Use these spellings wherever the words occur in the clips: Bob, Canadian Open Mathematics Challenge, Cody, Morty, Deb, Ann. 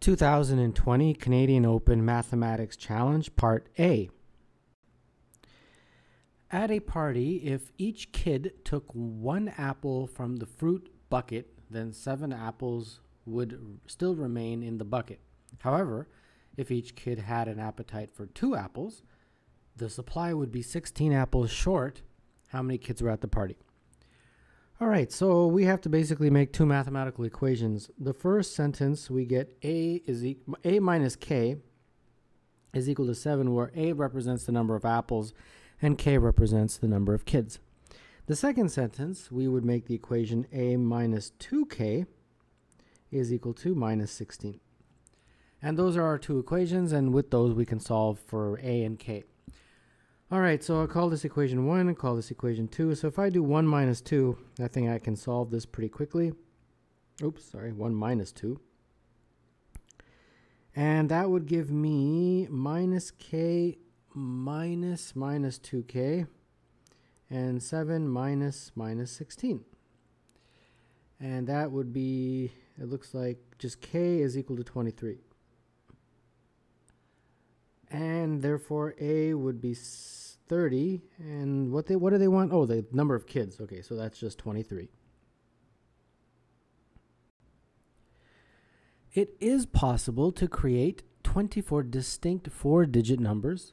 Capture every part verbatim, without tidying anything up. two thousand twenty Canadian Open Mathematics Challenge, Part A. At a party, if each kid took one apple from the fruit bucket, then seven apples would still remain in the bucket. However, if each kid had an appetite for two apples, the supply would be sixteen apples short. How many kids were at the party? All right, so we have to basically make two mathematical equations. The first sentence, we get a is e a minus k is equal to seven, where a represents the number of apples and k represents the number of kids. The second sentence, we would make the equation a minus two k is equal to minus sixteen. And those are our two equations, and with those we can solve for a and k. All right, so I'll call this equation one, call this equation two. So if I do one minus two, I think I can solve this pretty quickly. Oops, sorry, one minus two. And that would give me minus k minus minus two k and seven minus minus sixteen. And that would be, it looks like just k is equal to twenty-three. And therefore a would be thirty, and what they what do they want? Oh, the number of kids. Okay, so that's just twenty-three. It is possible to create twenty-four distinct four-digit numbers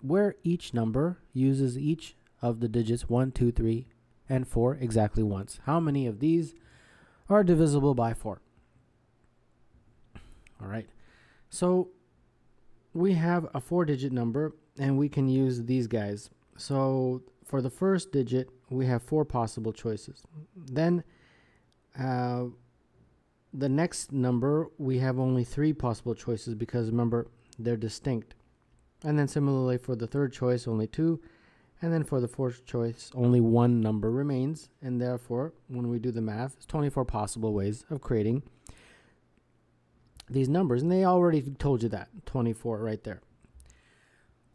where each number uses each of the digits one, two, three, and four exactly once. How many of these are divisible by four? All right. So we have a four-digit number, and we can use these guys. So for the first digit, we have four possible choices. Then uh, the next number, we have only three possible choices because, remember, they're distinct. And then similarly for the third choice, only two. And then for the fourth choice, only one number remains. And therefore, when we do the math, it's twenty-four possible ways of creating these numbers, and they already told you that, twenty-four right there.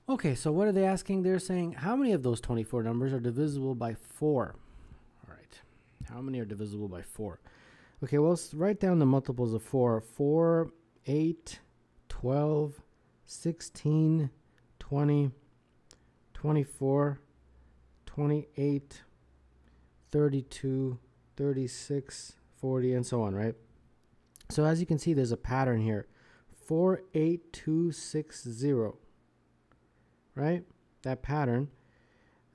Okay, so what are they asking? They're saying, how many of those twenty-four numbers are divisible by four? All right, how many are divisible by four? Okay, well, let's write down the multiples of four. four, eight, twelve, sixteen, twenty, twenty-four, twenty-eight, thirty-two, thirty-six, forty, and so on, right? So as you can see, there's a pattern here. Four, eight, two, six, zero. Right? That pattern.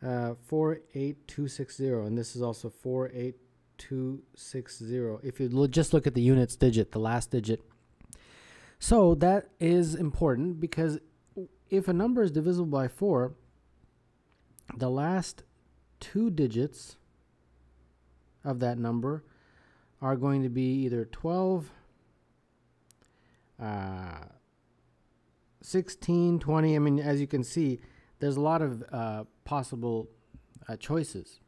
Uh, four, eight, two, six, zero. And this is also four, eight, two, six, zero. If you lo- just look at the units digit, the last digit. So that is important because if a number is divisible by four, the last two digits of that number are going to be either twelve, Uh, sixteen, twenty. I mean, as you can see, there's a lot of uh, possible uh, choices.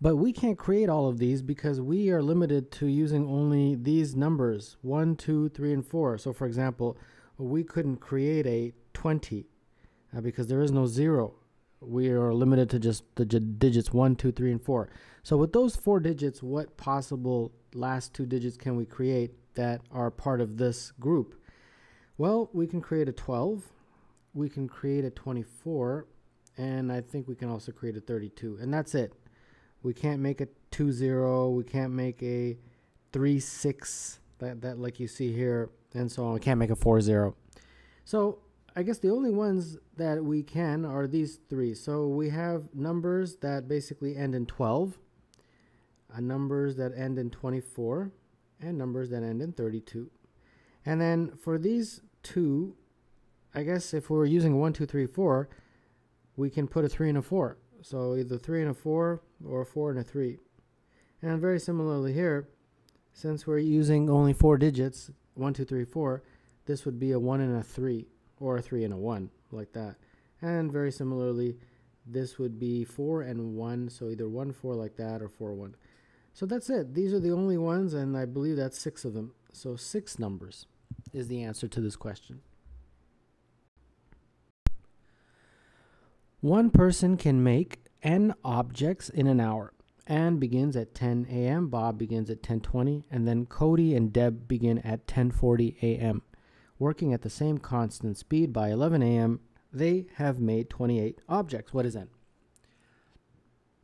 But we can't create all of these because we are limited to using only these numbers, one, two, three, and four. So for example, we couldn't create a twenty uh, because there is no zero. We are limited to just the digits one, two, three, and four. So with those four digits, what possible last two digits can we create that are part of this group? Well, we can create a twelve, we can create a twenty-four, and I think we can also create a thirty-two, and that's it. We can't make a two zero, we can't make a three six, that, that like you see here, and so on. We can't make a four zero. So I guess the only ones that we can are these three. So we have numbers that basically end in twelve, uh, numbers that end in twenty-four, and numbers that end in thirty-two. And then for these two, I guess if we're using one, two, three, four, we can put a three and a four. So either three and a four or a four and a three. And very similarly here, since we're using only four digits, one, two, three, four, this would be a one and a three, or a three and a one, like that. And very similarly, this would be four and one, so either one, four like that, or four, one. So that's it. These are the only ones, and I believe that's six of them. So six numbers is the answer to this question. One person can make n objects in an hour. Ann begins at ten A M, Bob begins at ten twenty, and then Cody and Deb begin at ten forty A M. Working at the same constant speed, by eleven A M, they have made twenty-eight objects. What is N?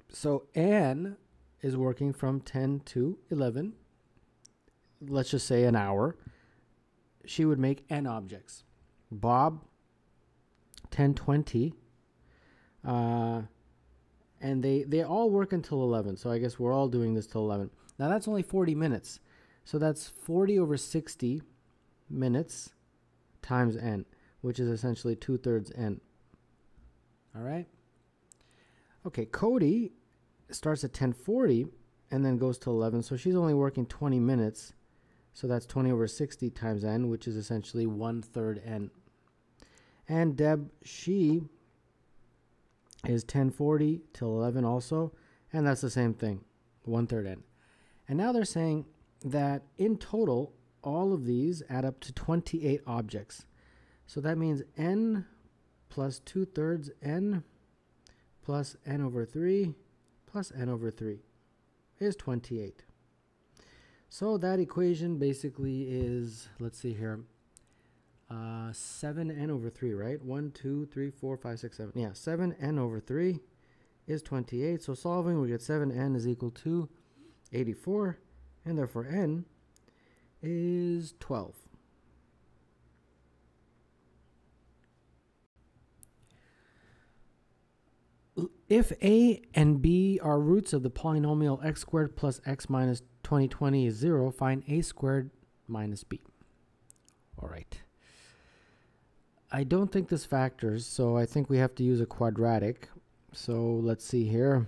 So Ann is working from ten to eleven. Let's just say an hour. She would make N objects. Bob, ten twenty. Uh, and they, they all work until eleven. So I guess we're all doing this till eleven. Now that's only forty minutes. So that's forty over sixty minutes times N, which is essentially two-thirds N. All right? Okay, Cody starts at ten forty and then goes to eleven. So she's only working twenty minutes. So that's twenty over sixty times N, which is essentially one-third N. And Deb, she is ten forty till eleven also, and that's the same thing, one-third N. And now they're saying that in total, all of these add up to twenty-eight objects. So that means N plus two-thirds N plus N over three plus N over three is twenty-eight. So that equation basically is, let's see here, uh, seven N over three, right? one, two, three, four, five, six, seven. Yeah, seven N over three is twenty-eight. So solving, we get seven N is equal to eighty-four, and therefore N is twelve. If a and b are roots of the polynomial x squared plus x minus twenty twenty is zero, find a squared minus b. All right. I don't think this factors, so I think we have to use a quadratic. So let's see here.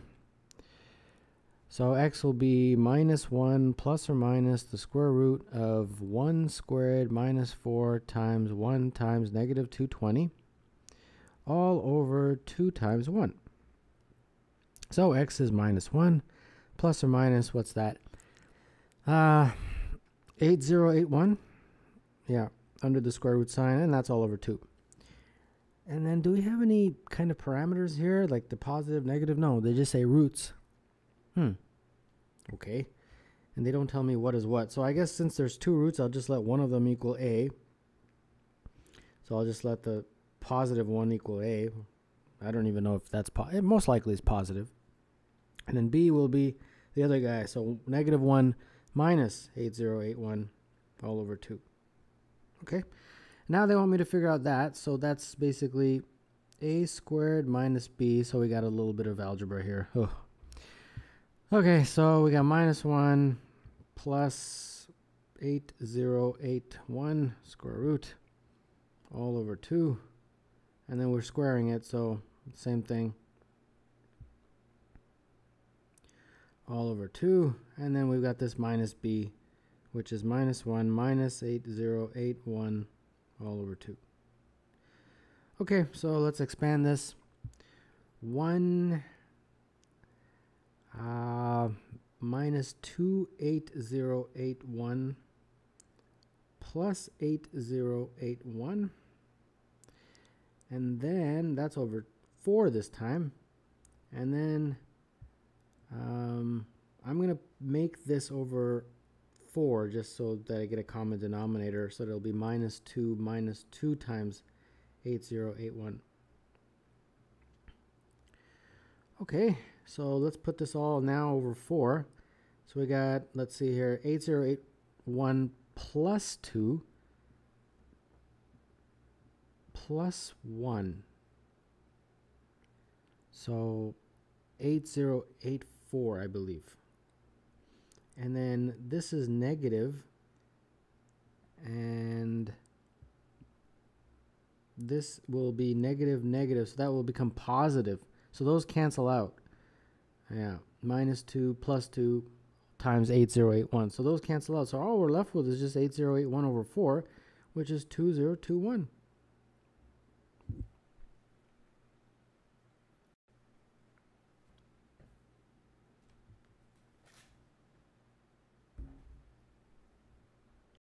So x will be minus one plus or minus the square root of one squared minus four times one times negative two hundred twenty all over two times one. So x is minus one, plus or minus, what's that? Uh, eighty eighty-one, yeah, under the square root sign, and that's all over two. And then do we have any kind of parameters here, like the positive, negative? No, they just say roots. Hmm, okay. And they don't tell me what is what. So I guess since there's two roots, I'll just let one of them equal a. So I'll just let the positive one equal a. I don't even know if that's, po it most likely is positive. And then b will be the other guy. So negative one minus eighty eighty-one all over two. Okay. Now they want me to figure out that. So that's basically a squared minus b. So we got a little bit of algebra here. Oh. Okay. So we got minus one plus eighty eighty-one square root all over two. And then we're squaring it. So same thing. All over two, and then we've got this minus b, which is minus one minus eighty eighty-one all over two. Okay, so let's expand this. one uh, minus two eighty eighty-one plus eighty eighty-one, and then that's over four this time, and then Um, I'm going to make this over four just so that I get a common denominator. So it'll be minus two minus two times eighty eighty-one. Okay, so let's put this all now over four. So we got, let's see here, eighty eighty-one plus two plus one. So eighty eighty-four. four, I believe. And then this is negative, and this will be negative, negative, so that will become positive. So those cancel out. Yeah, minus two plus two times eighty eighty-one. So those cancel out. So all we're left with is just eighty eighty-one over four, which is two thousand twenty-one.